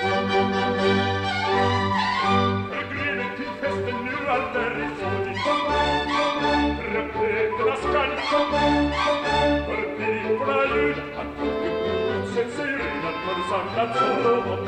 För piporna ljud, han tog i bordet, sätt sig redan för samlat så.